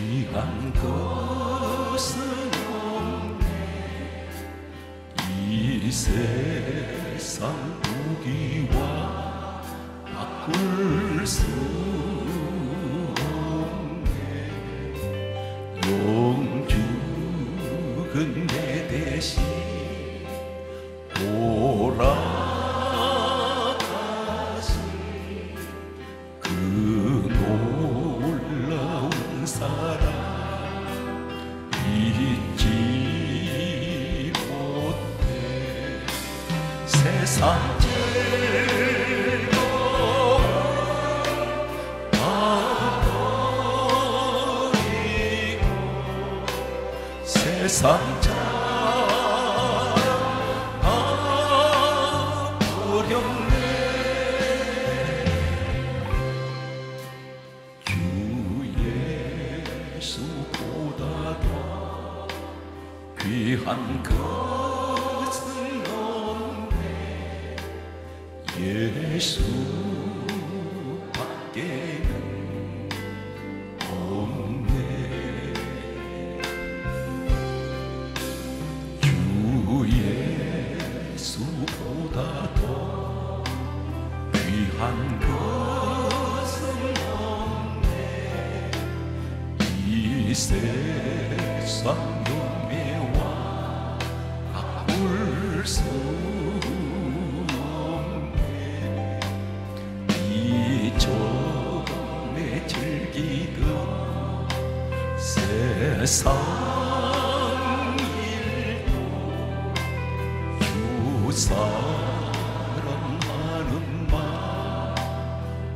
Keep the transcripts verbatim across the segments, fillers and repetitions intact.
귀한 것은 없네 이 세상 무기와 바꿀 수 없네 영주는 내 대신 오라 잊지 못해 세상 즐거움 다 버리고 세상 자랑 다 버렸네 주 예수보다 더 귀한 것은 없네 예수밖에는 없네 주 예수보다 더 귀한 것은 없네 이 세상 수 없네 이 처음에 즐기던 세상 일도 주 사랑하는 맘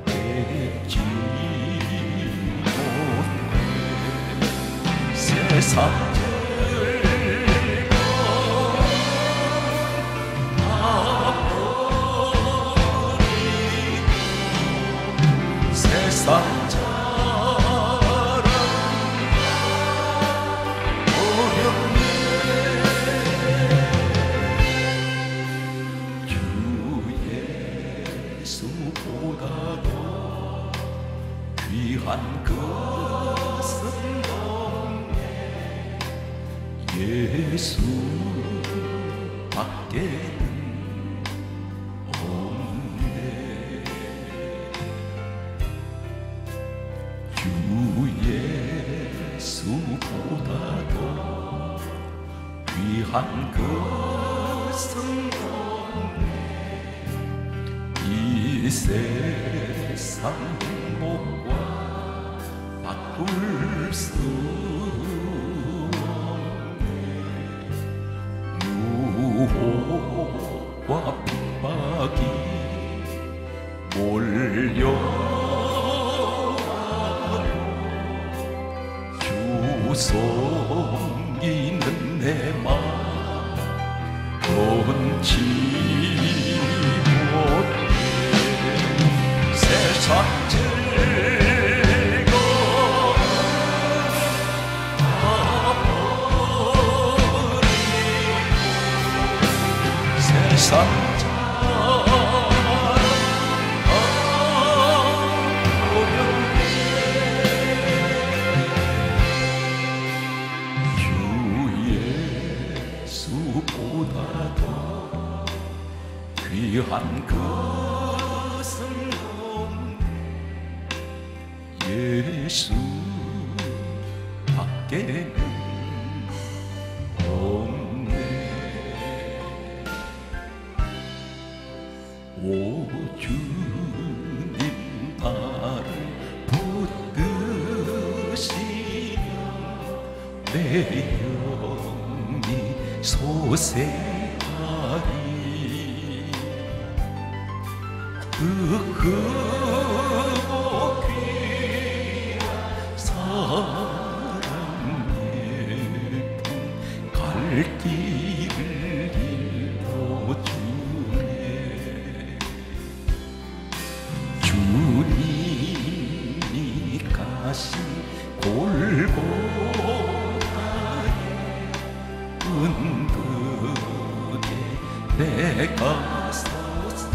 잊지 못해 세상 보다도 귀한 것은 없네 예수밖에는 없네 주 예수보다도 귀한 것은 없네 이 세상 행복과 바꿀 수 없네 유혹과 핍박이 몰려와도 주 섬기는 내 맘 변치 못해 세상 즐거움 다 버리고 세상 자랑 다 버렸네 주 예수보다 더 귀한 것은 예수밖에는 없네 오 주님 나를 붙드시면 내 영이 소생하리 그 크고 귀한 사랑의 품 갈 길을 일러주네 주님이 가신 골고다의 은근에 내가 서서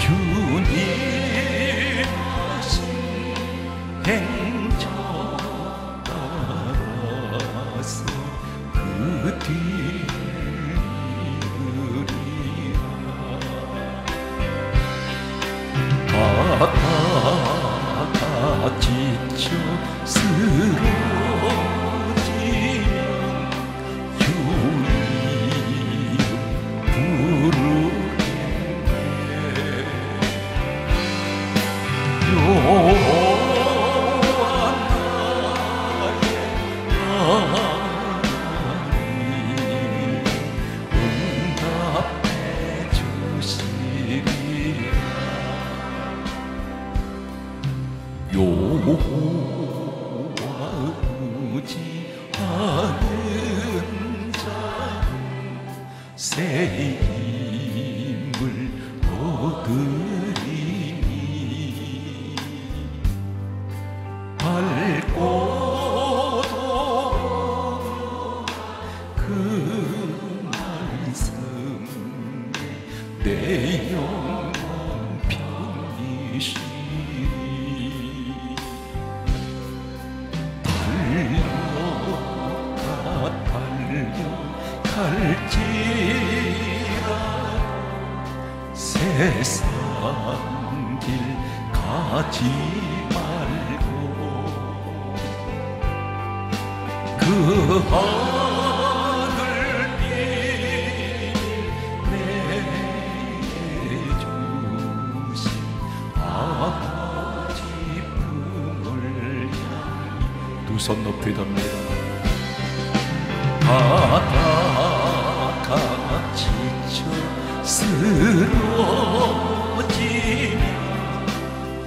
주님 헤쳐가서 그 뒤를 바다가 지쳐 쓰러지면 유리 부르네. 여호와 의지하는 자는 새 힘을 얻으리니 밝고도 그 말씀 내 영혼 편히 갈지라 세상 길 가지 말고 그 하늘 빛을 내게 주신 아버지 품을 향해 두 손 높이 듭니다. 바다가 지쳐 쓰러지면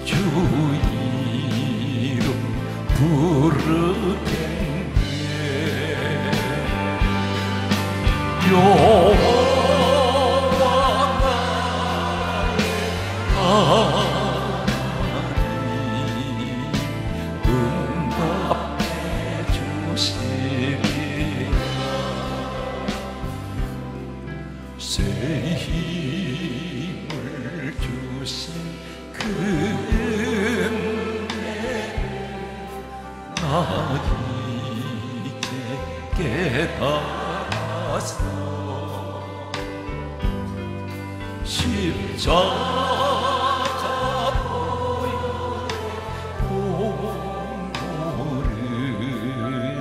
주 이름 부르겠네. 여호와 나의 하나님 응답해 주시리. 새 힘을 주신 그분의 나 이제 깨달았어. 십자가 보혈의 공로를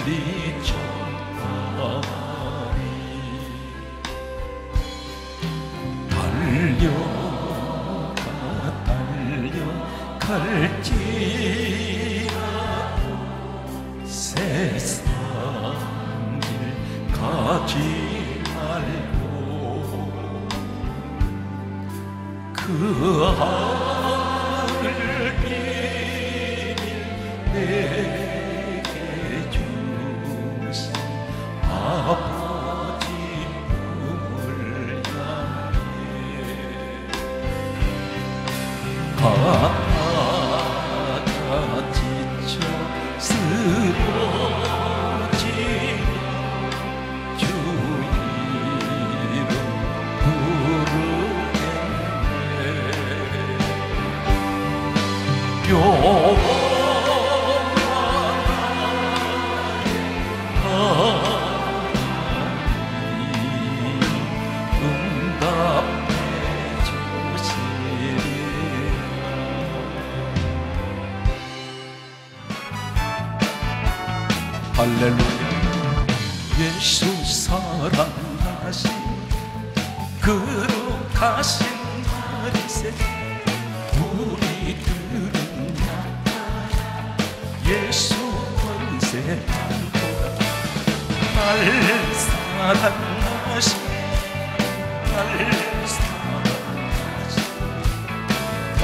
널리 전하라. 달려가 달려갈지라도 세상 길 가지 말고 그 하늘 길을 내게 주신 아버지 바다가 지쳐 쓰러지면 주 이름 부르겠네. 여호와 나의 응답 할렐루야. 예수 사랑하신 거룩하신 하리세 우리들은 약하여 예수 권세 받고 날 사랑하신 날 사랑하신 날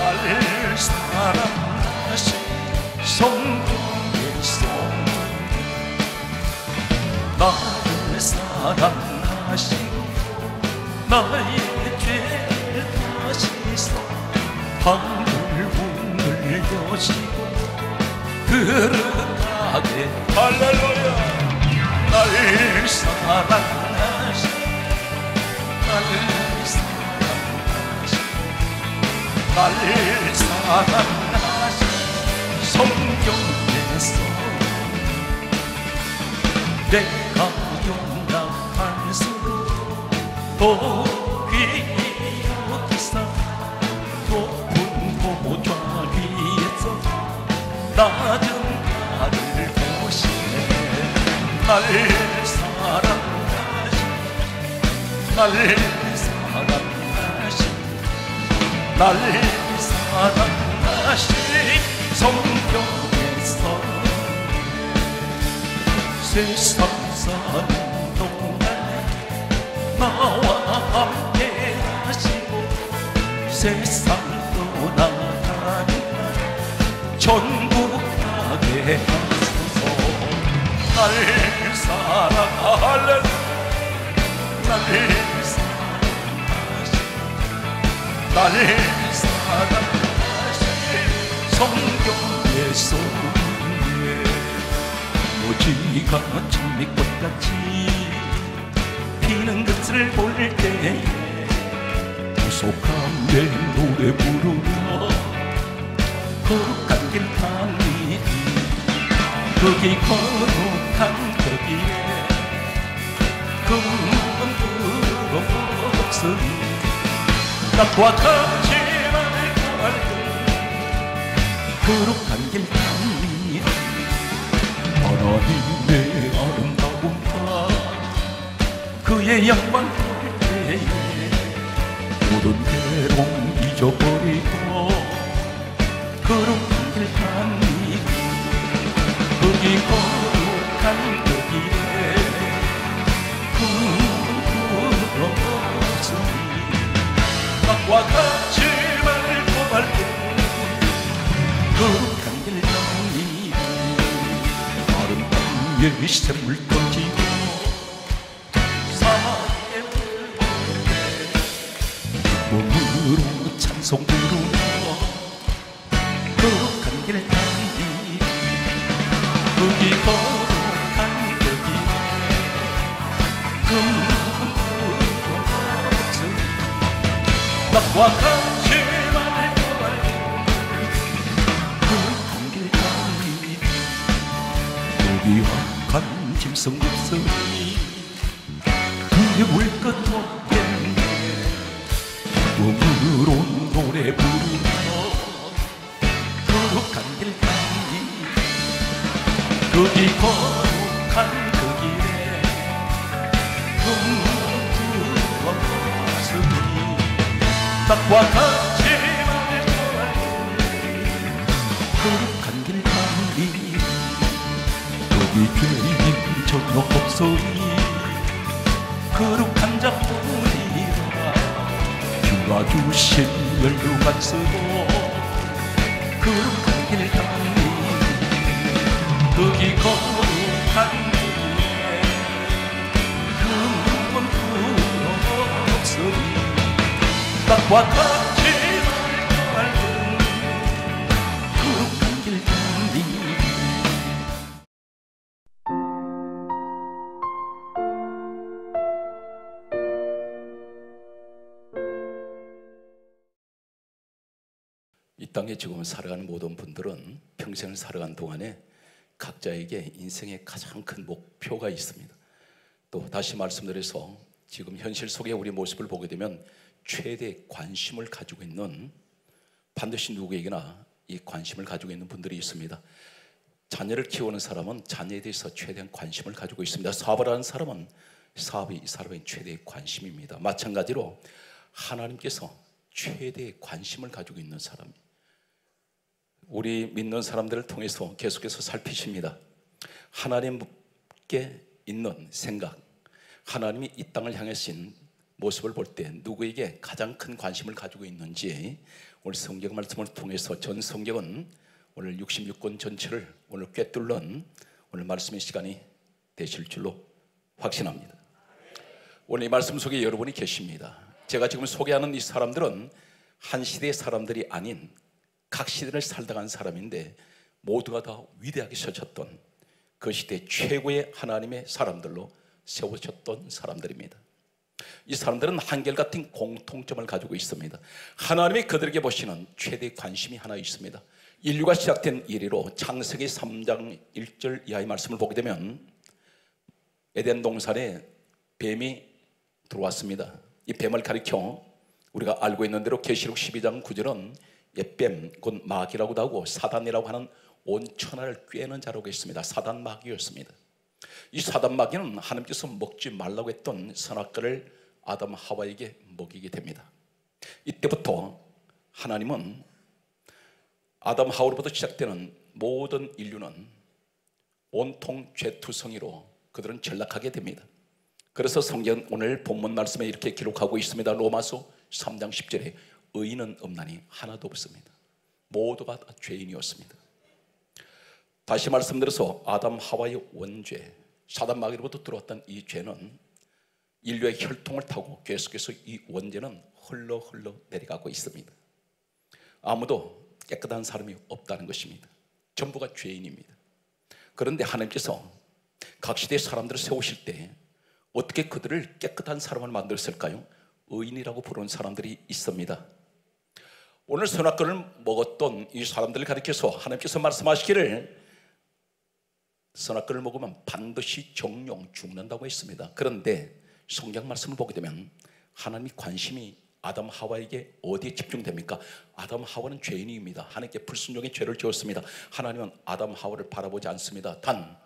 사랑하신 성령의 성 나를 사랑하시고 나의 죄를 다시서 밤을 문을 여시고 그릇하게 할렐루야. 나를 사랑하시고 나를 사랑하시고 나를 사랑하신 성경에서 내가 용납할수록 더 귀히 여기사 높은 보좌 위에서 낮은 나를 보시네. 나를 사랑하신 나를 사랑하신 날 사랑하신 성경에서 세상 사는 동안에 나와 함께 하시고 세상 떠나가는 날 전복하게 하소서. 날 사랑하는 날 나를 사랑하신 성경에서 오지가 장미꽃같이 피는 것을 볼 때에 구속한 내 노래 부르며 거룩한 길 달리니 거기 거룩한 거기에 금방 부럽소리 낙과 같이 말고 거룩한 길 달리니 하나님의 아름다움과 그의 영광 볼 때에 모든 괴로움 잊어버리고 거룩한 길 달리니 거기 거룩한 거기에 부끄러워서 와 같이 말고 말고 거룩한 길 달리니 아름다운 예의 샘물 던지고 사랑의 물을 몸으로 찬송 부르며 거룩한 길 달리니 거기 거룩한 거기 낙과 같이 말고 거룩한 길 달리니 여기 악한 짐승 없으니 두려울 것 없겠네. 몸으로 노래 부르며 거룩한 길 달리니 거기 거룩한 거기에 흠부러웠으니 낙과 같이 거룩한 길 달리니 거기 죄인 전혀 없으니 거룩한 자 뿐이라 주가 주신 연료만 쓰고 거룩한 길 달리니 거기 거룩한 길에 흠은 흠은 없으니 낙과 같이 말고 말고 거룩한 길 달리니 이 땅에 지금 살아가는 모든 분들은 평생을 살아간 동안에 각자에게 인생의 가장 큰 목표가 있습니다. 또 다시 말씀드려서 지금 현실 속에 우리 모습을 보게 되면 최대 관심을 가지고 있는 반드시 누구에게나 이 관심을 가지고 있는 분들이 있습니다. 자녀를 키우는 사람은 자녀에 대해서 최대한 관심을 가지고 있습니다. 사업을 하는 사람은 사업이 이 사람의 최대의 관심입니다. 마찬가지로 하나님께서 최대의 관심을 가지고 있는 사람, 우리 믿는 사람들을 통해서 계속해서 살피십니다. 하나님께 있는 생각, 하나님이 이 땅을 향하신 모습을 볼 때 누구에게 가장 큰 관심을 가지고 있는지 오늘 성경 말씀을 통해서 전 성경은 오늘 육십육 권 전체를 오늘 꿰뚫는 오늘 말씀의 시간이 되실 줄로 확신합니다. 오늘 이 말씀 속에 여러분이 계십니다. 제가 지금 소개하는 이 사람들은 한 시대의 사람들이 아닌 각 시대를 살다 간 사람인데 모두가 다 위대하게 서셨던 그 시대 최고의 하나님의 사람들로 세우셨던 사람들입니다. 이 사람들은 한결같은 공통점을 가지고 있습니다. 하나님이 그들에게 보시는 최대 관심이 하나 있습니다. 인류가 시작된 이래로 창세기 삼 장 일 절 이하의 말씀을 보게 되면 에덴 동산에 뱀이 들어왔습니다. 이 뱀을 가리켜 우리가 알고 있는 대로 계시록 십이 장 구 절은 뱀, 곧 마귀라고도 하고 사단이라고 하는 온천하를 꿰는 자라고 했습니다. 사단 마귀였습니다. 이 사단 마귀는 하나님께서 먹지 말라고 했던 선악과를 아담 하와에게 먹이게 됩니다. 이때부터 하나님은 아담 하와로부터 시작되는 모든 인류는 온통 죄투성이로 그들은 전락하게 됩니다. 그래서 성경은 오늘 본문 말씀에 이렇게 기록하고 있습니다. 로마서 삼 장 십 절에 의인은 없나니 하나도 없습니다. 모두가 다 죄인이었습니다. 다시 말씀드려서 아담 하와의 원죄, 사단 마귀로부터 들어왔던 이 죄는 인류의 혈통을 타고 계속해서 이 원죄는 흘러 흘러 내려가고 있습니다. 아무도 깨끗한 사람이 없다는 것입니다. 전부가 죄인입니다. 그런데 하나님께서 각 시대의 사람들을 세우실 때 어떻게 그들을 깨끗한 사람을 만들었을까요? 의인이라고 부르는 사람들이 있습니다. 오늘 선악과를 먹었던 이 사람들을 가리켜서 하나님께서 말씀하시기를 선악과를 먹으면 반드시 정령 죽는다고 했습니다. 그런데 성경 말씀을 보게 되면 하나님의 관심이 아담 하와에게 어디에 집중됩니까? 아담 하와는 죄인입니다. 하나님께 불순종의 죄를 지었습니다. 하나님은 아담 하와를 바라보지 않습니다. 단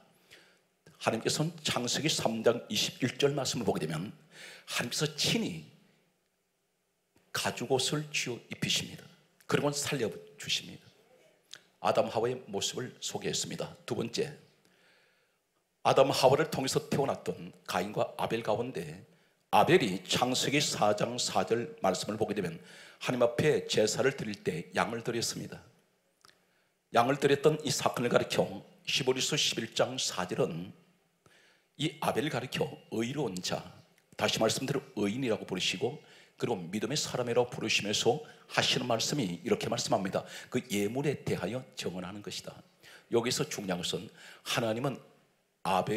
하나님께서는 창세기 삼 장 이십일 절 말씀을 보게 되면 하나님께서 친히 가죽옷을 쥐어 입히십니다. 그리고는 살려주십니다. 아담 하와의 모습을 소개했습니다. 두 번째, 아담 하와를 통해서 태어났던 가인과 아벨 가운데 아벨이 창세기 사 장 사 절 말씀을 보게 되면 하나님 앞에 제사를 드릴 때 양을 드렸습니다. 양을 드렸던 이 사건을 가리켜 히브리서 십일 장 사 절은 이 아벨을 가리켜 의로운 자, 다시 말씀대로 의인이라고 부르시고 그리고 믿음의 사람이라고 부르시면서 하시는 말씀이 이렇게 말씀합니다. 그 예물에 대하여 정언하는 것이다. 여기서 중요한 것은 하나님은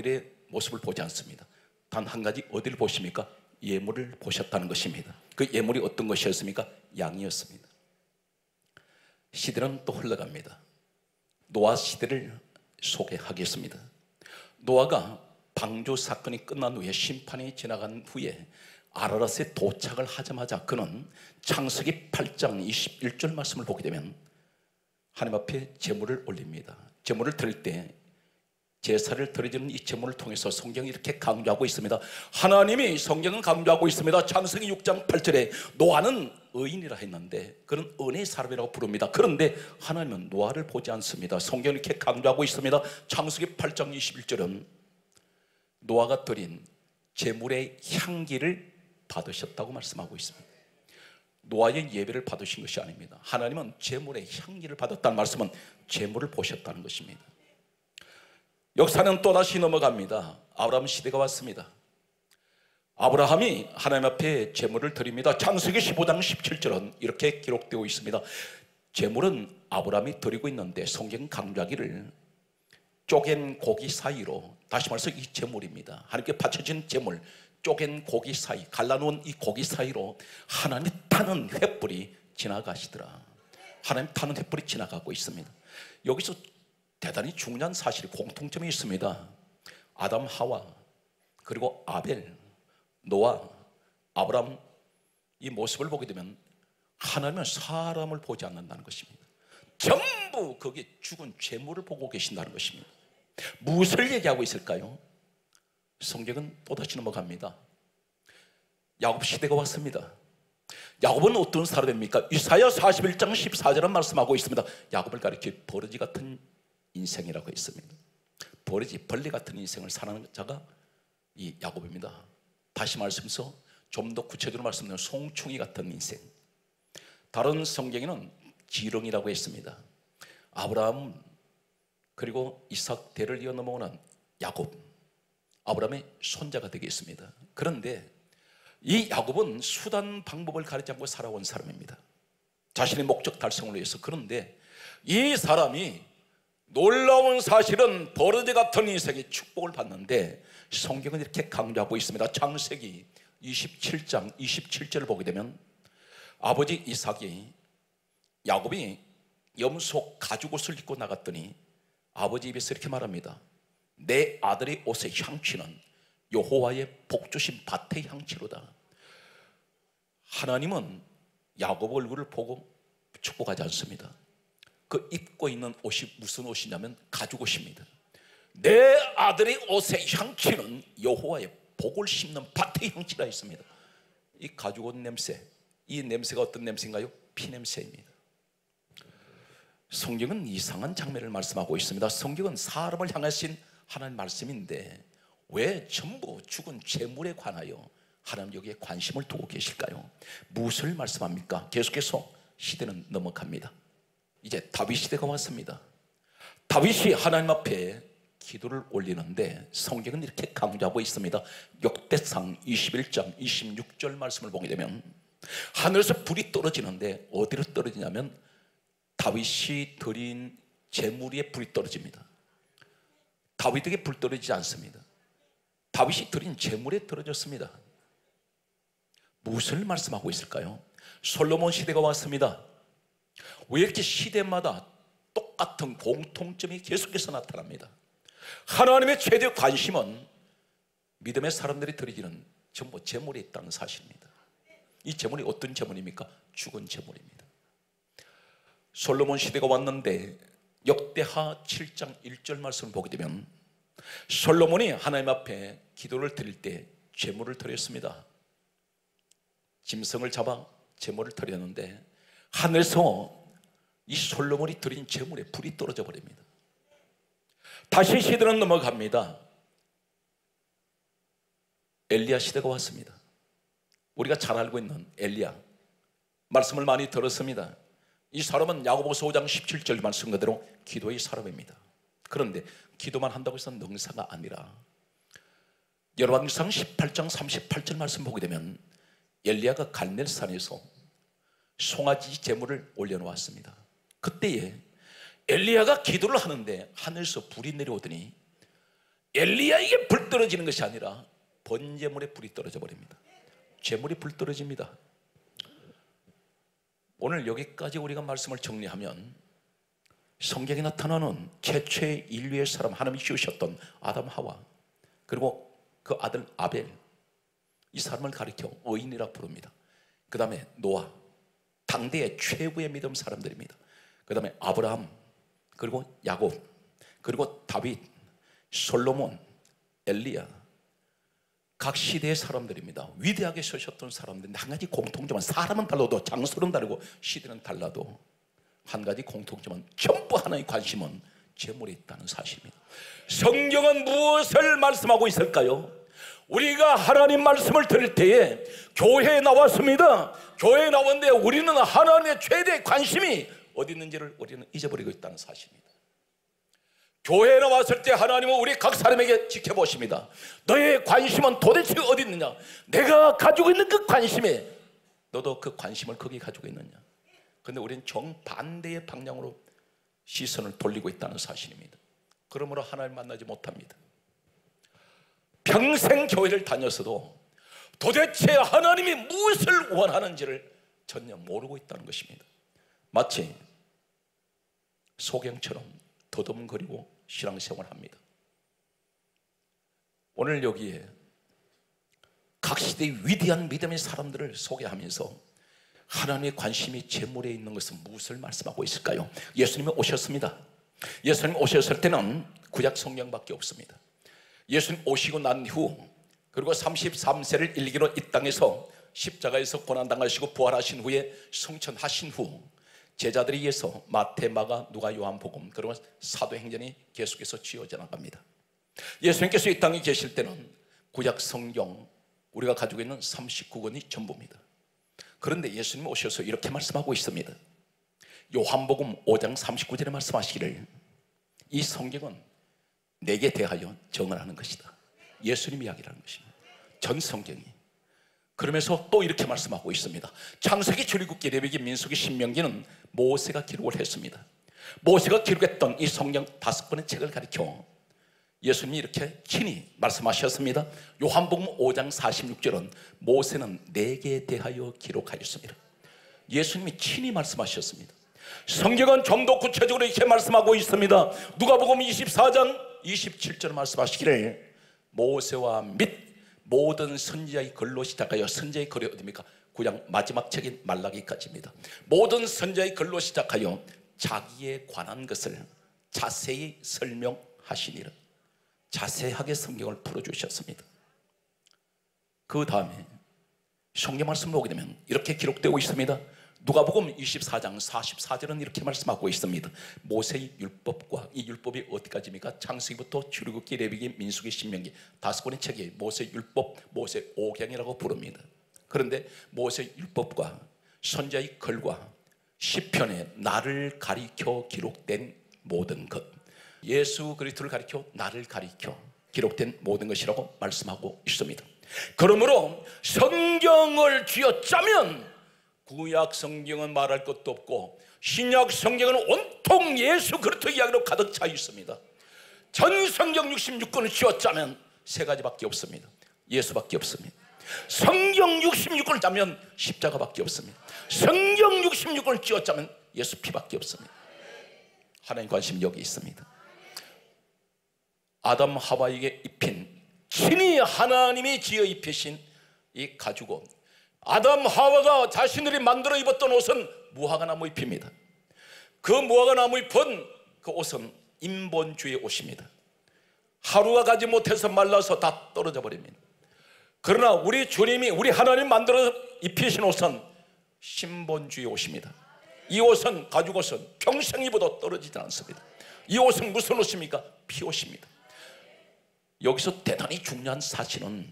아벨의 모습을 보지 않습니다. 단 한 가지 어디를 보십니까? 예물을 보셨다는 것입니다. 그 예물이 어떤 것이었습니까? 양이었습니다. 시대는 또 흘러갑니다. 노아 시대를 소개하겠습니다. 노아가 방조 사건이 끝난 후에 심판이 지나간 후에 아라랏에 도착을 하자마자 그는 창세기 팔 장 이십일 절 말씀을 보게 되면 하나님 앞에 제물을 올립니다. 제물을 드릴 때 제사를 드리는 이 제물을 통해서 성경이 이렇게 강조하고 있습니다. 하나님이 성경은 강조하고 있습니다. 창세기 육 장 팔 절에 노아는 의인이라 했는데 그는 은혜의 사람이라고 부릅니다. 그런데 하나님은 노아를 보지 않습니다. 성경이 이렇게 강조하고 있습니다. 창세기 팔 장 이십일 절은 노아가 드린 제물의 향기를 받으셨다고 말씀하고 있습니다. 노아의 예배를 받으신 것이 아닙니다. 하나님은 제물의 향기를 받았다는 말씀은 제물을 보셨다는 것입니다. 역사는 또다시 넘어갑니다. 아브라함 시대가 왔습니다. 아브라함이 하나님 앞에 제물을 드립니다. 창세기 십오 장 십칠 절은 이렇게 기록되고 있습니다. 제물은 아브라함이 드리고 있는데 성경 강조하기를 쪼갠 고기 사이로, 다시 말해서 이 제물입니다. 하나님께 바쳐진 제물, 쪼갠 고기 사이, 갈라놓은 이 고기 사이로 하나님이 타는 횃불이 지나가시더라. 하나님 타는 횃불이 지나가고 있습니다. 여기서 대단히 중요한 사실이, 공통점이 있습니다. 아담 하와, 그리고 아벨, 노아, 아브람, 이 모습을 보게 되면 하나님은 사람을 보지 않는다는 것입니다. 전부 거기에 죽은 죄물을 보고 계신다는 것입니다. 무엇을 얘기하고 있을까요? 성경은 또다시 넘어갑니다. 야곱 시대가 왔습니다. 야곱은 어떤 사람입니까? 이사야 사십일 장 십사 절은 말씀하고 있습니다. 야곱을 가리켜 버러지 같은 인생이라고 했습니다. 버러지, 벌레 같은 인생을 사는 자가 이 야곱입니다. 다시 말씀해서 좀 더 구체적으로 말씀드리면 송충이 같은 인생. 다른 성경에는 지렁이라고 했습니다. 아브라함 그리고 이삭 대를 이어 넘어오는 야곱, 아브라함의 손자가 되겠습니다. 그런데 이 야곱은 수단 방법을 가리지 않고 살아온 사람입니다. 자신의 목적 달성을 위해서. 그런데 이 사람이 놀라운 사실은 버러지 같은 인생의 축복을 받는데 성경은 이렇게 강조하고 있습니다. 창세기 이십칠 장 이십칠 절을 보게 되면 아버지 이삭이 야곱이 염소 가죽옷을 입고 나갔더니 아버지 입에서 이렇게 말합니다. 내 아들의 옷의 향취는 여호와의 복주신 밭의 향취로다. 하나님은 야곱 얼굴을 보고 축복하지 않습니다. 그 입고 있는 옷이 무슨 옷이냐면 가죽옷입니다. 내 아들의 옷의 향취는 여호와의 복을 심는 밭의 향취라 했습니다. 이 가죽옷 냄새, 이 냄새가 어떤 냄새인가요? 피냄새입니다. 성경은 이상한 장면을 말씀하고 있습니다. 성경은 사람을 향하신 하나님 말씀인데 왜 전부 죽은 재물에 관하여 하나님 여기에 관심을 두고 계실까요? 무엇을 말씀합니까? 계속해서 시대는 넘어갑니다. 이제 다윗 시대가 왔습니다. 다윗이 하나님 앞에 기도를 올리는데 성경은 이렇게 강조하고 있습니다. 역대상 이십일 장 이십육 절 말씀을 보게 되면 하늘에서 불이 떨어지는데 어디로 떨어지냐면 다윗이 드린 재물 위에 불이 떨어집니다. 다윗에게 불 떨어지지 않습니다. 다윗이 드린 재물에 떨어졌습니다. 무엇을 말씀하고 있을까요? 솔로몬 시대가 왔습니다. 왜 이렇게 시대마다 똑같은 공통점이 계속해서 나타납니다. 하나님의 최대 관심은 믿음의 사람들이 드리지는 전부 재물이 있다는 사실입니다. 이 재물이 어떤 재물입니까? 죽은 재물입니다. 솔로몬 시대가 왔는데 역대하 칠 장 일 절 말씀을 보게 되면 솔로몬이 하나님 앞에 기도를 드릴 때 재물을 드렸습니다. 짐승을 잡아 재물을 드렸는데 하늘에서 이 솔로몬이 드린 재물에 불이 떨어져 버립니다. 다시 시대는 넘어갑니다. 엘리야 시대가 왔습니다. 우리가 잘 알고 있는 엘리야 말씀을 많이 들었습니다. 이 사람은 야고보서 오 장 십칠 절 말씀 그대로 기도의 사람입니다. 그런데 기도만 한다고 해서 능사가 아니라 열왕기상 십팔 장 삼십팔 절 말씀 보게 되면 엘리야가 갈멜산에서 송아지 제물을 올려놓았습니다. 그때에 엘리야가 기도를 하는데 하늘에서 불이 내려오더니 엘리야에게 불 떨어지는 것이 아니라 번제물에 불이 떨어져 버립니다. 제물이 불 떨어집니다. 오늘 여기까지 우리가 말씀을 정리하면 성경에 나타나는 최초의 인류의 사람, 하나님이 지으셨던 아담 하와 그리고 그 아들 아벨, 이 사람을 가리켜 의인이라 부릅니다. 그 다음에 노아, 당대의 최고의 믿음 사람들입니다. 그 다음에 아브라함, 그리고 야곱, 그리고 다윗, 솔로몬, 엘리야, 각 시대의 사람들입니다. 위대하게 서셨던 사람들인데 한 가지 공통점은 사람은 달라도 장소는 다르고 시대는 달라도 한 가지 공통점은 전부 하나의 관심은 재물에 있다는 사실입니다. 성경은 무엇을 말씀하고 있을까요? 우리가 하나님 말씀을 들을 때에 교회에 나왔습니다. 교회에 나왔는데 우리는 하나님의 최대 관심이 어디 있는지를 우리는 잊어버리고 있다는 사실입니다. 교회에 나왔을 때 하나님은 우리 각 사람에게 지켜보십니다. 너의 관심은 도대체 어디 있느냐? 내가 가지고 있는 그 관심에 너도 그 관심을 거기 가지고 있느냐? 그런데 우리는 정반대의 방향으로 시선을 돌리고 있다는 사실입니다. 그러므로 하나님 만나지 못합니다. 평생 교회를 다녔어도 도대체 하나님이 무엇을 원하는지를 전혀 모르고 있다는 것입니다. 마치 소경처럼 더듬거리고 신앙생활을 합니다. 오늘 여기에 각 시대의 위대한 믿음의 사람들을 소개하면서 하나님의 관심이 재물에 있는 것은 무엇을 말씀하고 있을까요? 예수님이 오셨습니다. 예수님 오셨을 때는 구약 성경밖에 없습니다. 예수님 오시고 난 후 그리고 삼십삼 세를 일기로 이 땅에서 십자가에서 고난당하시고 부활하신 후에 승천하신 후 제자들에 의해서 마태, 마가, 누가, 요한복음 그리고 사도행전이 계속해서 지어져 나갑니다. 예수님께서 이 땅에 계실 때는 구약 성경 우리가 가지고 있는 삼십구 권이 전부입니다. 그런데 예수님이 오셔서 이렇게 말씀하고 있습니다. 요한복음 오 장 삼십구 절에 말씀하시기를 이 성경은 내게 대하여 정을 하는 것이다. 예수님이 이야기라는 것입니다. 전 성경이. 그러면서 또 이렇게 말씀하고 있습니다. 창세기, 출애굽기, 레위기, 민수기, 신명기는 모세가 기록을 했습니다. 모세가 기록했던 이 성경 다섯 권의 책을 가리켜 예수님이 이렇게 친히 말씀하셨습니다. 요한복음 오 장 사십육 절은 모세는 내게 대하여 기록하였습니다. 예수님이 친히 말씀하셨습니다. 성경은 좀 더 구체적으로 이렇게 말씀하고 있습니다. 누가복음 이십사 장 이십칠 절 말씀하시기를 모세와 및 모든 선지자의 글로 시작하여, 선지자의 글이 어디입니까? 구약 마지막 책인 말라기까지입니다. 모든 선지자의 글로 시작하여 자기에 관한 것을 자세히 설명하시니라. 자세하게 성경을 풀어주셨습니다. 그 다음에 성경 말씀을 보게 되면 이렇게 기록되고 있습니다. 누가복음 이십사 장 사십사 절은 이렇게 말씀하고 있습니다. 모세의 율법과, 이 율법이 어디까지입니까? 창세기부터 출애굽기, 레위기, 민수기, 신명기 다섯 권의 책이 모세 율법, 모세 오경이라고 부릅니다. 그런데 모세 율법과 선지자의 글과 시편에 나를 가리켜 기록된 모든 것, 예수 그리스도를 가리켜 나를 가리켜 기록된 모든 것이라고 말씀하고 있습니다. 그러므로 성경을 쥐어짜면 구약 성경은 말할 것도 없고 신약 성경은 온통 예수 그리스도 이야기로 가득 차 있습니다. 전 성경 육십육 권을 쥐어짜면 세 가지밖에 없습니다. 예수밖에 없습니다. 성경 육십육 권을 짜면 십자가밖에 없습니다. 성경 육십육 권을 쥐어짜면 예수 피밖에 없습니다. 하나님 관심 여기 있습니다. 아담 하와에게 입힌, 친히 하나님이 지어 입히신 이 가죽옷, 아담 하와가 자신들이 만들어 입었던 옷은 무화과나무 잎입니다. 그 무화과나무 잎은, 그 옷은 인본주의 옷입니다. 하루가 가지 못해서 말라서 다 떨어져 버립니다. 그러나 우리 주님이, 우리 하나님 만들어 입히신 옷은 신본주의 옷입니다. 이 옷은, 가죽옷은 평생 입어도 떨어지지 않습니다. 이 옷은 무슨 옷입니까? 피옷입니다. 여기서 대단히 중요한 사실은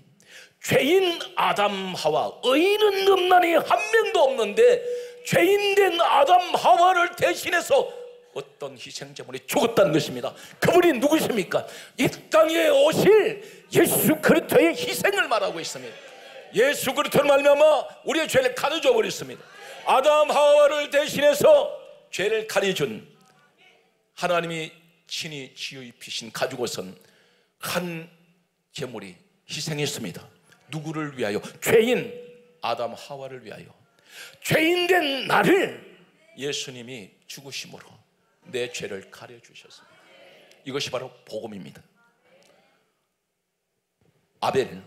죄인 아담 하와, 의인은 넘나니 한 명도 없는데 죄인된 아담 하와를 대신해서 어떤 희생제물이 죽었다는 것입니다. 그분이 누구십니까? 이 땅에 오실 예수 그리스도의 희생을 말하고 있습니다. 예수 그리스도를 말미암아 우리의 죄를 가려줘 버렸습니다. 아담 하와를 대신해서 죄를 가려준, 하나님이 친히 지어 입히신 가죽옷은 한 제물이 희생했습니다. 누구를 위하여? 죄인 아담 하와를 위하여. 죄인된 나를 예수님이 죽으심으로 내 죄를 가려주셨습니다. 이것이 바로 복음입니다. 아벨,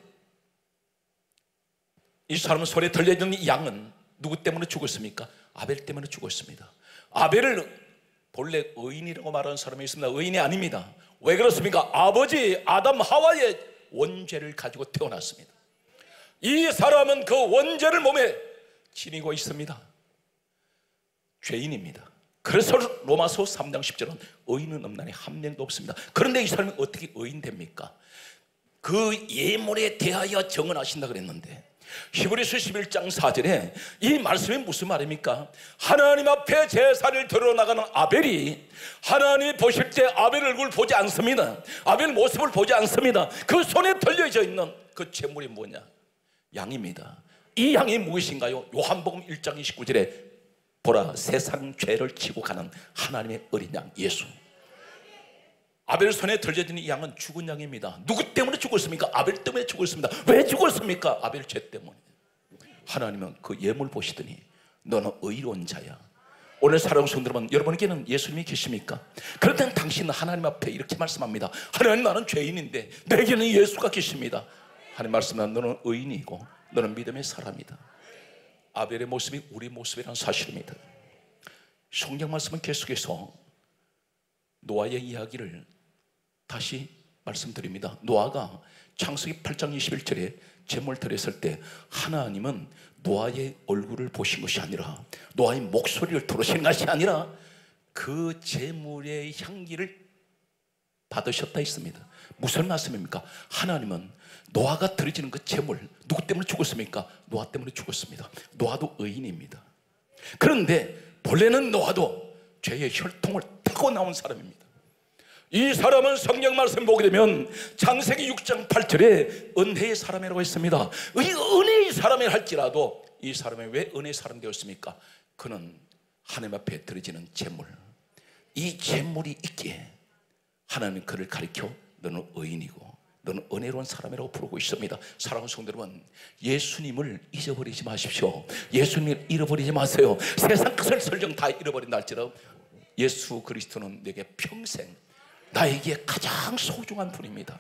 이 사람 손에 들려있는 이 양은 누구 때문에 죽었습니까? 아벨 때문에 죽었습니다. 아벨을 본래 의인이라고 말하는 사람이 있습니다. 의인이 아닙니다. 왜 그렇습니까? 아버지 아담 하와의 원죄를 가지고 태어났습니다. 이 사람은 그 원죄를 몸에 지니고 있습니다. 죄인입니다. 그래서 로마서 삼 장 십 절은 의인은 없나니 한 명도 없습니다. 그런데 이 사람이 어떻게 의인 됩니까? 그 예물에 대하여 정언하신다 그랬는데 히브리서 십일 장 사 절에 이 말씀이 무슨 말입니까? 하나님 앞에 제사를 드려나가는 아벨이, 하나님 보실 때 아벨 얼굴 보지 않습니다. 아벨 모습을 보지 않습니다. 그 손에 들려져 있는 그 제물이 뭐냐? 양입니다. 이 양이 무엇인가요? 요한복음 일 장 이십구 절에 보라, 세상 죄를 치고 가는 하나님의 어린 양 예수. 아벨 손에 들려지는 이 양은 죽은 양입니다. 누구 때문에 죽었습니까? 아벨 때문에 죽었습니다. 왜 죽었습니까? 아벨 죄 때문에. 하나님은 그 예물 보시더니 너는 의로운 자야. 오늘 사랑하는 성도들은, 여러분에게는 예수님이 계십니까? 그렇다면 당신은 하나님 앞에 이렇게 말씀합니다. 하나님, 나는 죄인인데 내게는 예수가 계십니다. 하나님 말씀은 너는 의인이고 너는 믿음의 사람이다. 아벨의 모습이 우리 모습이란 사실입니다. 성경 말씀은 계속해서 노아의 이야기를 다시 말씀드립니다. 노아가 창세기 팔 장 이십일 절에 제물 드렸을 때 하나님은 노아의 얼굴을 보신 것이 아니라, 노아의 목소리를 들으신 것이 아니라 그 제물의 향기를 받으셨다 했습니다. 무슨 말씀입니까? 하나님은 노아가 드려지는 그 제물, 누구 때문에 죽었습니까? 노아 때문에 죽었습니다. 노아도 의인입니다. 그런데 본래는 노아도 죄의 혈통을 타고 나온 사람입니다. 이 사람은 성경 말씀 보게 되면 창세기 육 장 팔 절에 은혜의 사람이라고 했습니다. 이 은혜의 사람이 할지라도 이 사람이 왜 은혜의 사람 되었습니까? 그는 하나님 앞에 드려지는 제물, 이 제물이 있기에 하나님 그를 가리켜 너는 의인이고 너는 은혜로운 사람이라고 부르고 있습니다. 사랑하는 성도 여러분, 예수님을 잊어버리지 마십시오. 예수님을 잃어버리지 마세요. 세상 것을 설정 다 잃어버린다 할지라도 예수 그리스도는 내게 평생 나에게 가장 소중한 분입니다.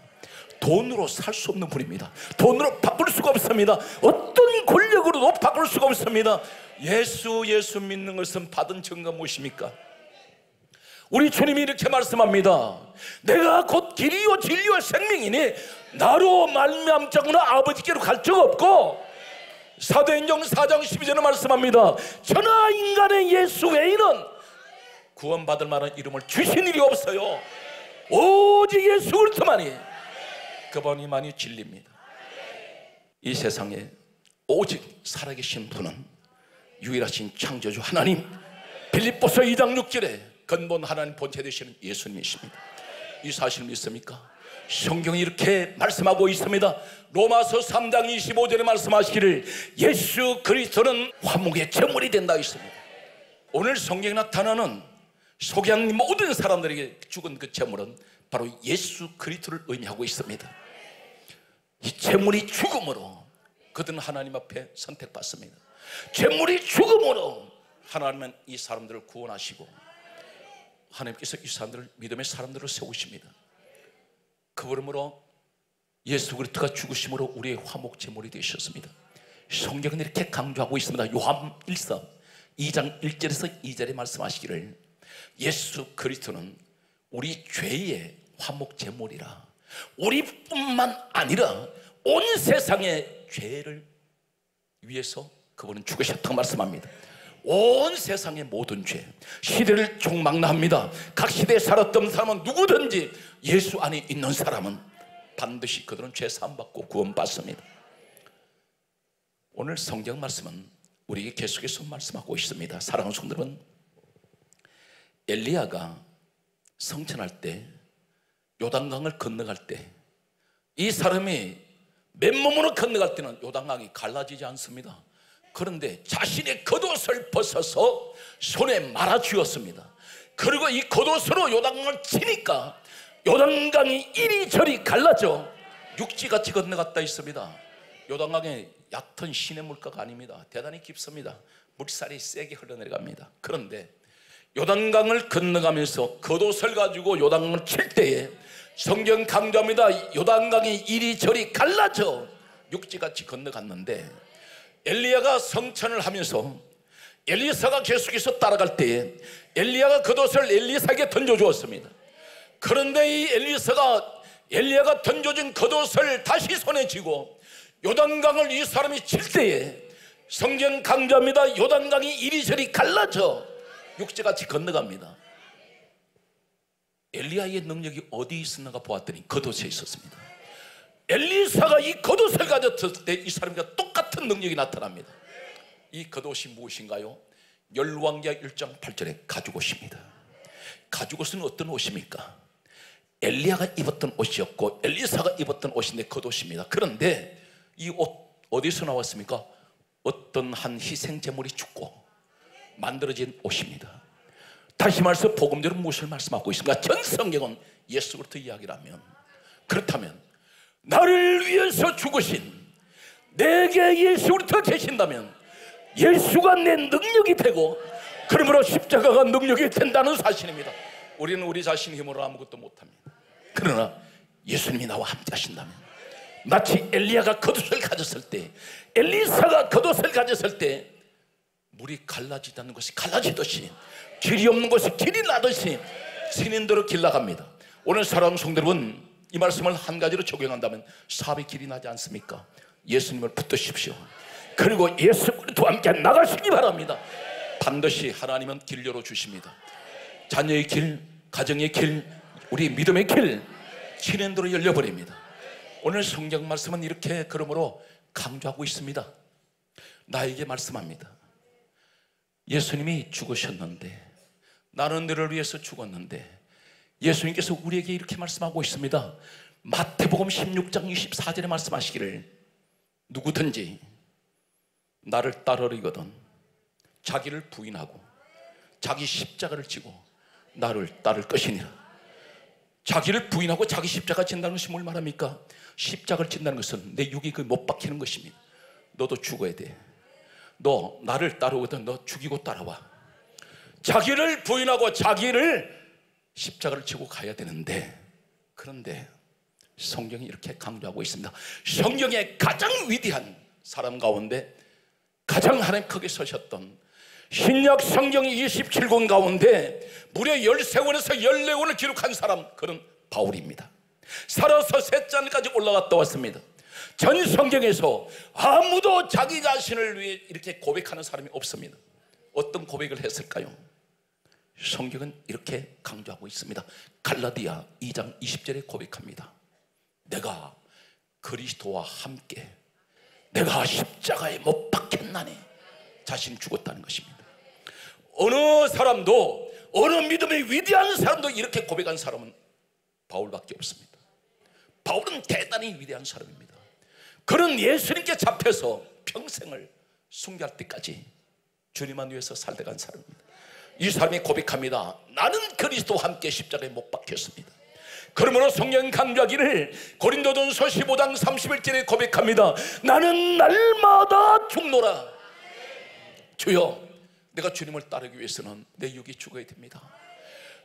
돈으로 살 수 없는 분입니다. 돈으로 바꿀 수가 없습니다. 어떤 권력으로도 바꿀 수가 없습니다. 예수 예수 믿는 것은 받은 증거 무엇입니까? 우리 주님이 이렇게 말씀합니다. 내가 곧 길이요 진리와 생명이니 나로 말미암 자는 아버지께로 갈 적 없고, 사도행전 사 장 십이 절에 말씀합니다. 천하 인간의 예수 외에는 구원받을 만한 이름을 주신 일이 없어요. 오직 예수 그리스도만이 그분이만이 진리입니다. 이 세상에 오직 살아계신 분은 유일하신 창조주 하나님, 빌립보서 이 장 육 절에 근본 하나님 본체 되시는 예수님이십니다. 이 사실을 믿습니까? 성경이 이렇게 말씀하고 있습니다. 로마서 삼 장 이십오 절에 말씀하시기를 예수 그리스도는 화목의 제물이 된다 했습니다. 오늘 성경에 나타나는 소개한 모든 사람들에게 죽은 그 제물은 바로 예수 그리스도를 의미하고 있습니다. 이 제물이 죽음으로 그들은 하나님 앞에 선택받습니다. 제물이 죽음으로 하나님은 이 사람들을 구원하시고 하나님께서 이 사람들을 믿음의 사람들을 세우십니다. 그러므로 예수 그리스도가 죽으심으로 우리의 화목 제물이 되셨습니다. 성경은 이렇게 강조하고 있습니다. 요한 일서 이 장 일 절에서 이 절에 말씀하시기를 예수 그리스도는 우리 죄의 화목 제물이라, 우리뿐만 아니라 온 세상의 죄를 위해서 그분은 죽으셨다고 말씀합니다. 온 세상의 모든 죄, 시대를 총망라합니다. 각 시대에 살았던 사람은 누구든지 예수 안에 있는 사람은 반드시 그들은 죄 사함받고 구원받습니다. 오늘 성경 말씀은 우리에게 계속해서 말씀하고 있습니다. 사랑하는 성도 여러분, 엘리야가 성천할 때, 요단강을 건너갈 때, 이 사람이 맨몸으로 건너갈 때는 요단강이 갈라지지 않습니다. 그런데 자신의 겉옷을 벗어서 손에 말아 쥐었습니다. 그리고 이 겉옷으로 요단강을 치니까 요단강이 이리저리 갈라져 육지같이 건너갔다 했습니다. 요단강에 얕은 시냇물가가 아닙니다. 대단히 깊습니다. 물살이 세게 흘러내려갑니다. 그런데 요단강을 건너가면서 겉옷을 가지고 요단강을 칠 때에 성경 강조합니다. 요단강이 이리저리 갈라져 육지같이 건너갔는데 엘리야가 성천을 하면서 엘리사가 계속해서 따라갈 때에 엘리야가 겉옷을 엘리사에게 던져주었습니다. 그런데 이 엘리사가 엘리야가 던져준 겉옷을 다시 손에 쥐고 요단강을 이 사람이 칠 때에 성경 강조합니다. 요단강이 이리저리 갈라져 육지같이 건너갑니다. 엘리야의 능력이 어디 있었는가 보았더니 겉옷에 있었습니다. 엘리사가 이 겉옷을 가졌을 때 이 사람과 똑같은 능력이 나타납니다. 이 겉옷이 무엇인가요? 열왕기하 일 장 팔 절에 가죽옷입니다. 가죽옷은 어떤 옷입니까? 엘리야가 입었던 옷이었고 엘리사가 입었던 옷인데 겉옷입니다. 그런데 이 옷 어디서 나왔습니까? 어떤 한 희생제물이 죽고 만들어진 옷입니다. 다시 말해서 복음대로 무엇을 말씀하고 있습니까? 전 성경은 예수 그리스도 이야기라면, 그렇다면 나를 위해서 죽으신 내게 예수 그리스도 계신다면 예수가 내 능력이 되고 그러므로 십자가가 능력이 된다는 사실입니다. 우리는 우리 자신의 힘으로 아무것도 못합니다. 그러나 예수님이 나와 함께 하신다면, 마치 엘리야가 겉옷을 가졌을 때 엘리사가 겉옷을 가졌을 때 물이 갈라지다는 것이 갈라지듯이 길이 없는 것이 길이 나듯이 신인도로 길 나갑니다. 오늘 사랑하는 성도 여러분, 이 말씀을 한 가지로 적용한다면 사업의 길이 나지 않습니까? 예수님을 붙드십시오. 그리고 예수 그리스도와 함께 나가시기 바랍니다. 반드시 하나님은 길 열어주십니다. 자녀의 길, 가정의 길, 우리 믿음의 길, 진엔도로 열려버립니다. 오늘 성경 말씀은 이렇게 그러므로 강조하고 있습니다. 나에게 말씀합니다. 예수님이 죽으셨는데, 나는 너를 위해서 죽었는데, 예수님께서 우리에게 이렇게 말씀하고 있습니다. 마태복음 십육 장 이십사 절에 말씀하시기를 누구든지 나를 따르려거든 자기를 부인하고 자기 십자가를 지고 나를 따를 것이니라. 자기를 부인하고 자기 십자가 진다는 것이 뭘 말합니까? 십자가를 진다는 것은 내 육이 그 못 박히는 것입니다. 너도 죽어야 돼. 너 나를 따르거든 너 죽이고 따라와. 자기를 부인하고 자기를 십자가를 지고 가야 되는데, 그런데 성경이 이렇게 강조하고 있습니다. 성경의 가장 위대한 사람 가운데 가장 하나님 크게 서셨던 신약 성경 이십칠 권 가운데 무려 십삼 권에서 십사 권을 기록한 사람, 그는 바울입니다. 살아서 셋째 하늘까지 올라갔다 왔습니다. 전 성경에서 아무도 자기 자신을 위해 이렇게 고백하는 사람이 없습니다. 어떤 고백을 했을까요? 성경은 이렇게 강조하고 있습니다. 갈라디아 이 장 이십 절에 고백합니다. 내가 그리스도와 함께 내가 십자가에 못 박혔나니, 자신이 죽었다는 것입니다. 어느 사람도, 어느 믿음의 위대한 사람도 이렇게 고백한 사람은 바울밖에 없습니다. 바울은 대단히 위대한 사람입니다. 그는 예수님께 잡혀서 평생을 순교할 때까지 주님만 위해서 살다간 사람입니다. 이 사람이 고백합니다. 나는 그리스도와 함께 십자가에 못 박혔습니다. 그러므로 성령 강조하기를 고린도전서 십오 장 삼십일 절에 고백합니다. 나는 날마다 죽노라. 주여, 내가 주님을 따르기 위해서는 내 육이 죽어야 됩니다.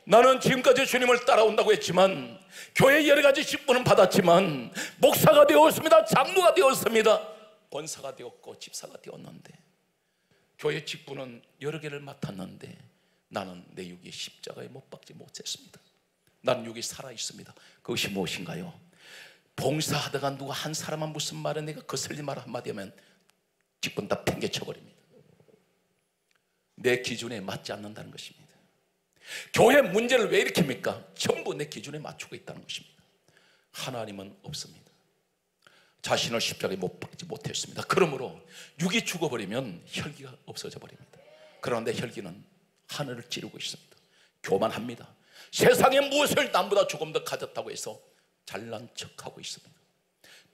나는 지금까지 주님을 따라온다고 했지만, 교회 여러 가지 직분은 받았지만, 목사가 되었습니다, 장로가 되었습니다, 권사가 되었고 집사가 되었는데, 교회 직분은 여러 개를 맡았는데 나는 내 육이 십자가에 못 박지 못했습니다. 나는 육이 살아있습니다. 그것이 무엇인가요? 봉사하다가 누가 한 사람만 무슨 말을 내가 거슬린 말 한마디 하면 직분 다 팽개쳐버립니다. 내 기준에 맞지 않는다는 것입니다. 교회 문제를 왜 일으킵니까? 전부 내 기준에 맞추고 있다는 것입니다. 하나님은 없습니다. 자신을 십자가에 못 박지 못했습니다. 그러므로 육이 죽어버리면 혈기가 없어져 버립니다. 그런데 혈기는 하늘을 찌르고 있습니다. 교만합니다. 세상에 무엇을 남보다 조금 더 가졌다고 해서 잘난 척하고 있습니다.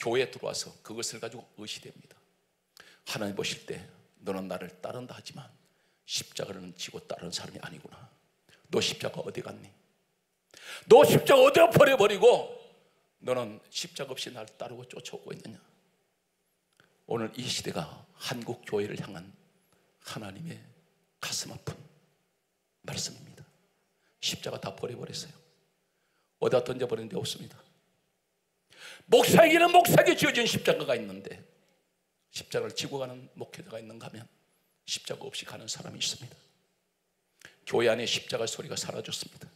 교회에 들어와서 그것을 가지고 의시됩니다. 하나님 보실 때 너는 나를 따른다 하지만 십자가를 지고 따르는 사람이 아니구나. 너 십자가 어디 갔니? 너 십자가 어디에 버려버리고 너는 십자가 없이 날 따르고 쫓아오고 있느냐? 오늘 이 시대가 한국 교회를 향한 하나님의 가슴 아픈 말씀입니다. 십자가 다 버려버렸어요. 어디다 던져버린 데 없습니다. 목사에게는 목사에게 지어진 십자가가 있는데, 십자가를 지고 가는 목회자가 있는가 하면 십자가 없이 가는 사람이 있습니다. 교회 안에 십자가 소리가 사라졌습니다.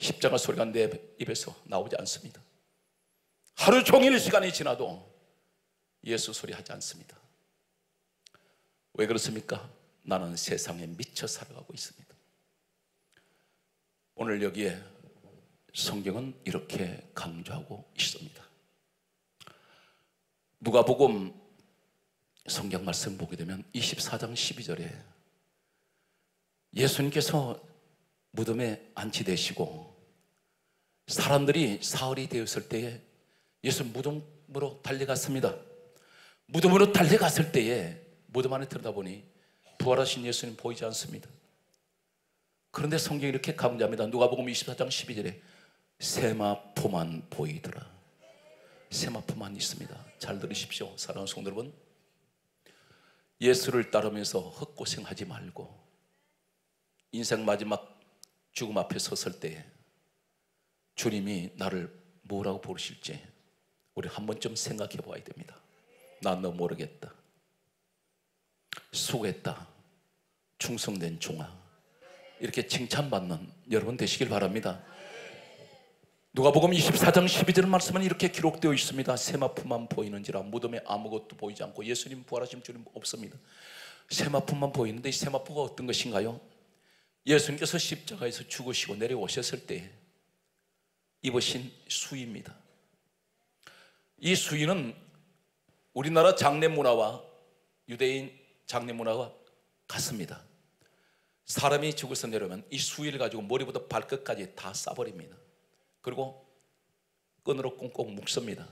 십자가 소리가 내 입에서 나오지 않습니다. 하루 종일 시간이 지나도 예수 소리 하지 않습니다. 왜 그렇습니까? 나는 세상에 미쳐 살아가고 있습니다. 오늘 여기에 성경은 이렇게 강조하고 있습니다. 누가복음 성경 말씀 보게 되면 이십사 장 십이 절에 예수님께서 무덤에 안치되시고 사람들이 사흘이 되었을 때에 예수 무덤으로 달려갔습니다. 무덤으로 달려갔을 때에 무덤 안에 들여다보니 부활하신 예수님 보이지 않습니다. 그런데 성경이 이렇게 강조합니다. 누가복음 이십사 장 십이 절에 세마포만 보이더라. 세마포만 있습니다. 잘 들으십시오. 사랑하는 성도 여러분, 예수를 따르면서 헛고생하지 말고 인생 마지막 죽음 앞에 섰을 때 주님이 나를 뭐라고 부르실지 우리 한 번쯤 생각해 봐야 됩니다. 난 너 모르겠다. 수고했다. 충성된 종아. 이렇게 칭찬받는 여러분 되시길 바랍니다. 누가복음 이십사 장 십이 절 말씀은 이렇게 기록되어 있습니다. 세마포만 보이는지라 무덤에 아무것도 보이지 않고, 예수님 부활하신 주님 없습니다. 세마포만 보이는데 이 세마포가 어떤 것인가요? 예수님께서 십자가에서 죽으시고 내려오셨을 때 입으신 수의입니다. 이 수의는 우리나라 장례 문화와 유대인 장례 문화와 같습니다. 사람이 죽어서 내려오면 이 수의를 가지고 머리부터 발끝까지 다 싸버립니다. 그리고 끈으로 꽁꽁 묶습니다.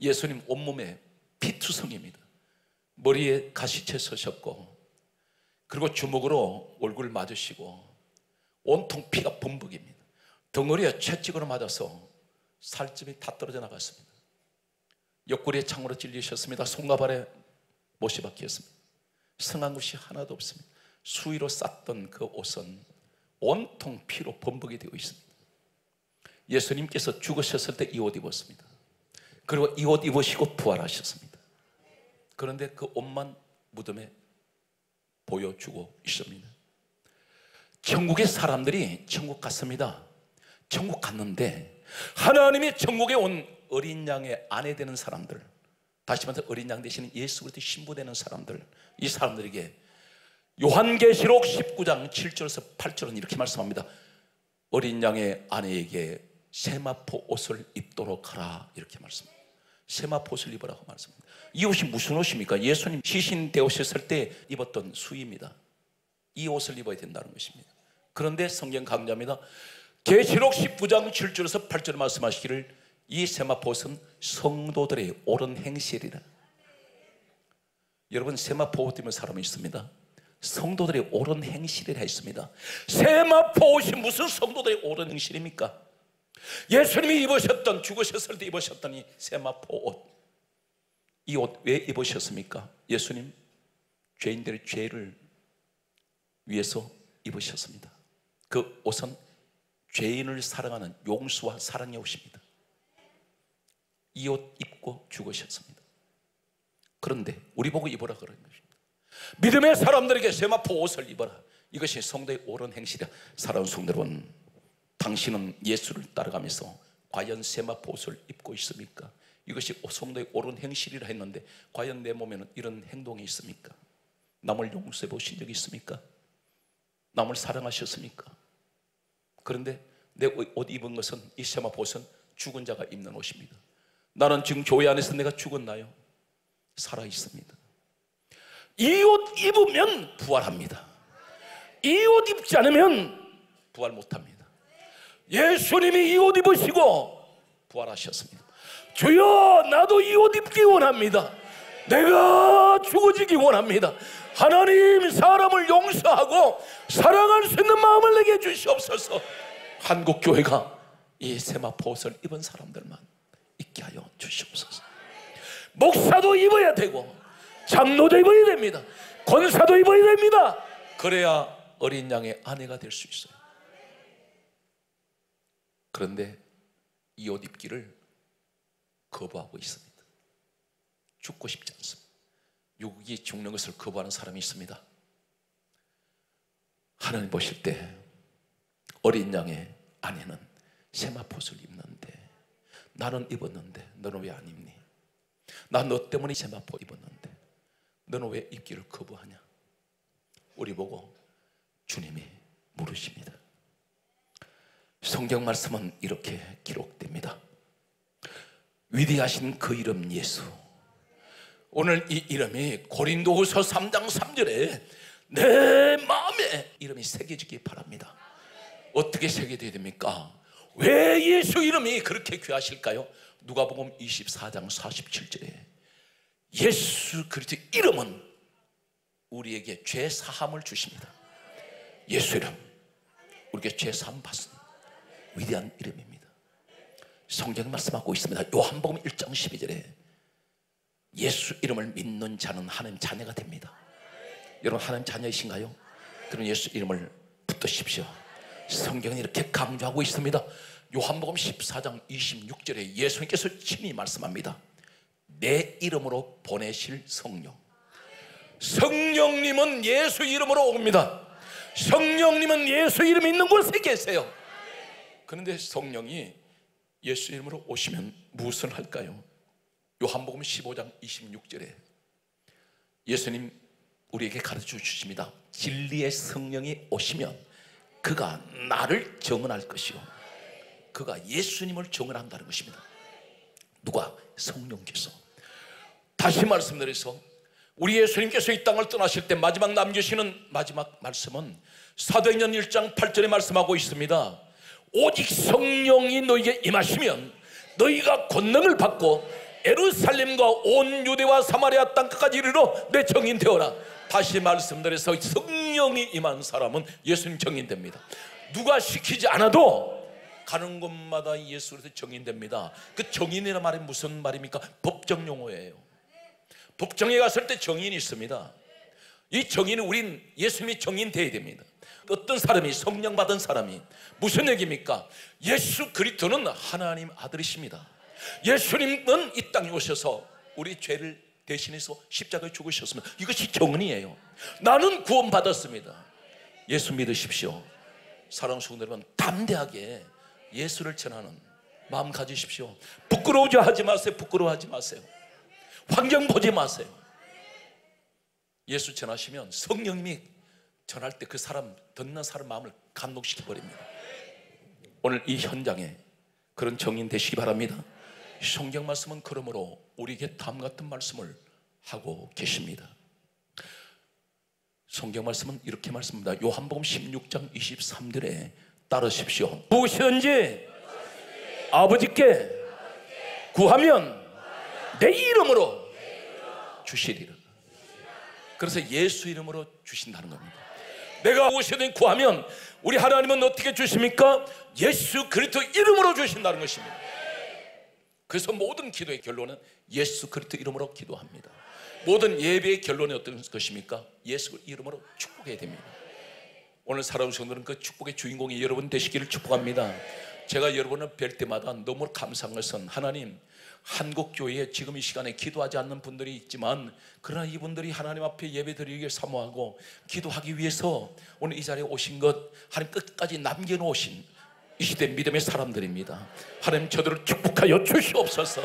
예수님 온몸에 피투성입니다. 머리에 가시채 서셨고, 그리고 주먹으로 얼굴 맞으시고 온통 피가 범벅입니다. 덩어리에 채찍으로 맞아서 살집이 다 떨어져 나갔습니다. 옆구리에 창으로 찔리셨습니다. 손과 발에 못이 박혔습니다. 성한 것이 하나도 없습니다. 수위로 쌌던 그 옷은 온통 피로 범벅이 되어 있습니다. 예수님께서 죽으셨을 때 이 옷 입었습니다. 그리고 이 옷 입으시고 부활하셨습니다. 그런데 그 옷만 무덤에 보여주고 있습니다. 천국의 사람들이 천국 갔습니다. 천국 갔는데 하나님이 천국에 온 어린 양의 아내 되는 사람들, 다시 말해서 어린 양 되시는 예수 그리스도 신부 되는 사람들, 이 사람들에게 요한계시록 십구 장 칠 절에서 팔 절은 이렇게 말씀합니다. 어린 양의 아내에게 세마포 옷을 입도록 하라, 이렇게 말씀합니다. 세마포 옷을 입으라고 말씀합니다. 이 옷이 무슨 옷입니까? 예수님 시신 되오셨을 때 입었던 수의입니다. 이 옷을 입어야 된다는 것입니다. 그런데 성경 강조합니다. 계시록 십구 장 칠 절에서 팔 절에 말씀하시기를 이 세마포 옷은 성도들의 옳은 행실이라. 여러분, 세마포 옷 입은 사람이 있습니다. 성도들의 옳은 행실이라 했습니다. 세마포 옷이 무슨 성도들의 옳은 행실입니까? 예수님이 입으셨던, 죽으셨을 때 입으셨던 이 세마포 옷, 이 옷 왜 입으셨습니까? 예수님 죄인들의 죄를 위해서 입으셨습니다. 그 옷은 죄인을 사랑하는 용서와 사랑의 옷입니다. 이 옷 입고 죽으셨습니다. 그런데 우리 보고 입으라 그런 것입니다. 믿음의 사람들에게 세마포 옷을 입어라. 이것이 성도의 옳은 행실이야. 사랑하는 성도 여러분, 당신은 예수를 따라가면서 과연 세마포 옷을 입고 있습니까? 이것이 성도의 옳은 행실이라 했는데 과연 내 몸에는 이런 행동이 있습니까? 남을 용서해 보신 적이 있습니까? 남을 사랑하셨습니까? 그런데 내 옷 입은 것은, 이 세마포 옷은 죽은 자가 입는 옷입니다. 나는 지금 교회 안에서 내가 죽었나요? 살아있습니다. 이 옷 입으면 부활합니다. 이 옷 입지 않으면 부활 못합니다. 예수님이 이 옷 입으시고 부활하셨습니다. 주여, 나도 이 옷 입기 원합니다. 내가 죽어지기 원합니다. 하나님, 사람을 용서하고 사랑할 수 있는 마음을 내게 주시옵소서. 한국교회가 이 세마포 옷을 입은 사람들만 있게 하여 주시옵소서. 목사도 입어야 되고 장로도 입어야 됩니다. 권사도 입어야 됩니다. 그래야 어린 양의 아내가 될 수 있어요. 그런데 이 옷 입기를 거부하고 있습니다. 죽고 싶지 않습니다. 육이 죽는 것을 거부하는 사람이 있습니다. 하나님 보실 때 어린 양의 아내는 세마포 옷을 입는데 나는 입었는데 너는 왜 안 입니? 난 너 때문에 세마포 입었는데 너는 왜 입기를 거부하냐? 우리 보고 주님이 물으십니다. 성경 말씀은 이렇게 기록됩니다. 위대하신 그 이름 예수, 오늘 이 이름이 고린도후서 삼 장 삼 절에 내 마음에 이름이 새겨지기 바랍니다. 어떻게 새겨져야 됩니까? 왜 예수 이름이 그렇게 귀하실까요? 누가복음 이십사 장 사십칠 절에 예수 그리스도 이름은 우리에게 죄 사함을 주십니다. 예수 이름, 우리에게 죄 사함 받습니다. 위대한 이름입니다. 성경이 말씀하고 있습니다. 요한복음 일 장 십이 절에 예수 이름을 믿는 자는 하나님 자녀가 됩니다. 여러분, 하나님 자녀이신가요? 그럼 예수 이름을 붙드십시오. 성경은 이렇게 강조하고 있습니다. 요한복음 십사 장 이십육 절에 예수님께서 친히 말씀합니다. 내 이름으로 보내실 성령, 성령님은 예수 이름으로 옵니다. 성령님은 예수 이름 있는 곳에 계세요. 그런데 성령이 예수 이름으로 오시면 무엇을 할까요? 요한복음 십오 장 이십육 절에 예수님 우리에게 가르쳐 주십니다. 진리의 성령이 오시면 그가 나를 증언할 것이요, 그가 예수님을 증언한다는 것입니다. 누가? 성령께서. 다시 말씀드려서 우리 예수님께서 이 땅을 떠나실 때 마지막 남기시는 마지막 말씀은 사도행전 일 장 팔 절에 말씀하고 있습니다. 오직 성령이 너희에게 임하시면 너희가 권능을 받고 예루살렘과 온 유대와 사마리아 땅까지 이르러 내 증인 되어라. 다시 말씀드려서 성령이 임한 사람은 예수님 증인 됩니다. 누가 시키지 않아도 가는 곳마다 예수 그리스도 정인됩니다. 그 정인이라는 말이 무슨 말입니까? 법정 용어예요. 법정에 갔을 때 정인이 있습니다. 이 정인은 우린 예수님이 정인되어야 됩니다. 어떤 사람이, 성령 받은 사람이 무슨 얘기입니까? 예수 그리스도는 하나님 아들이십니다. 예수님은 이 땅에 오셔서 우리 죄를 대신해서 십자가에 죽으셨습니다. 이것이 정인이에요. 나는 구원 받았습니다. 예수 믿으십시오. 사랑 속에 여러분, 담대하게 예수를 전하는 마음 가지십시오. 부끄러우지 하지 마세요. 부끄러워하지 마세요. 환경 보지 마세요. 예수 전하시면 성령님이 전할 때 그 사람, 듣는 사람 마음을 감동시켜버립니다. 오늘 이 현장에 그런 정인 되시기 바랍니다. 성경 말씀은 그러므로 우리에게 다음 같은 말씀을 하고 계십니다. 성경 말씀은 이렇게 말씀합니다. 요한복음 십육 장 이십삼 절에 따르십시오. 무엇이든지 아버지께 구하면 내 이름으로 주시리라. 그래서 예수 이름으로 주신다는 겁니다. 내가 무엇이든 구하면 우리 하나님은 어떻게 주십니까? 예수 그리스도 이름으로 주신다는 것입니다. 그래서 모든 기도의 결론은 예수 그리스도 이름으로 기도합니다. 모든 예배의 결론이 어떤 것입니까? 예수 이름으로 축복해야 됩니다. 오늘 살아오신 분들은 그 축복의 주인공이 여러분 되시기를 축복합니다. 제가 여러분을 뵐 때마다 너무 감사한 것은 하나님, 한국교회에 지금 이 시간에 기도하지 않는 분들이 있지만 그러나 이분들이 하나님 앞에 예배드리기를 사모하고 기도하기 위해서 오늘 이 자리에 오신 것, 하나님 끝까지 남겨놓으신 이 시대 믿음의 사람들입니다. 하나님 저들을 축복하여 주시옵소서.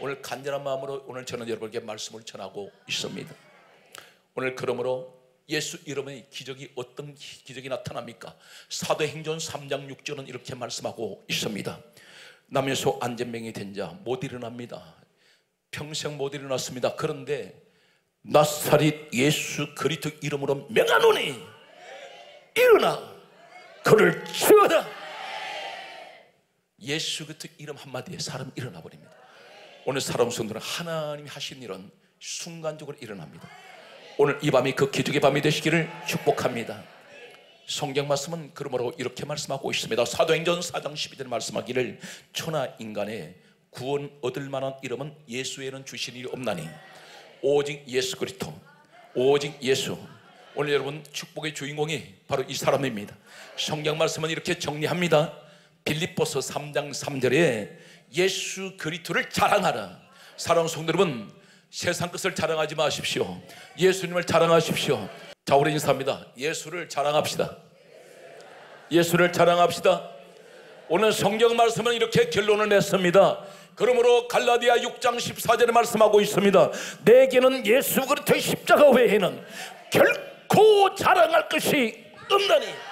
오늘 간절한 마음으로 오늘 저는 여러분에게 말씀을 전하고 있습니다. 오늘 그러므로 예수 이름의 기적이 어떤 기적이 나타납니까? 사도행전 삼 장 육 절은 이렇게 말씀하고 있습니다. 남에서 안전병이 된 자 못 일어납니다. 평생 못 일어났습니다. 그런데 나사렛 예수 그리스도 이름으로 명하노니 일어나 그를 치워라. 예수 그리스도 이름 한마디에 사람 일어나 버립니다. 오늘 사람 성도는 하나님이 하신 일은 순간적으로 일어납니다. 오늘 이 밤이 그 기적의 밤이 되시기를 축복합니다. 성경 말씀은 그러므로 이렇게 말씀하고 있습니다. 사도행전 사 장 십이 절 말씀하기를 천하 인간의 구원 얻을 만한 이름은 예수에는 주신 일이 없나니 오직 예수 그리스도, 오직 예수. 오늘 여러분 축복의 주인공이 바로 이 사람입니다. 성경 말씀은 이렇게 정리합니다. 빌립보서 삼 장 삼 절에 예수 그리스도를 자랑하라. 사랑하는 성도 여러분, 세상 것을 자랑하지 마십시오. 예수님을 자랑하십시오. 자, 우리 인사합니다. 예수를 자랑합시다. 예수를 자랑합시다. 오늘 성경 말씀은 이렇게 결론을 냈습니다. 그러므로 갈라디아 육 장 십사 절에 말씀하고 있습니다. 내게는 예수 그리스도의 십자가 외에는 결코 자랑할 것이 없나니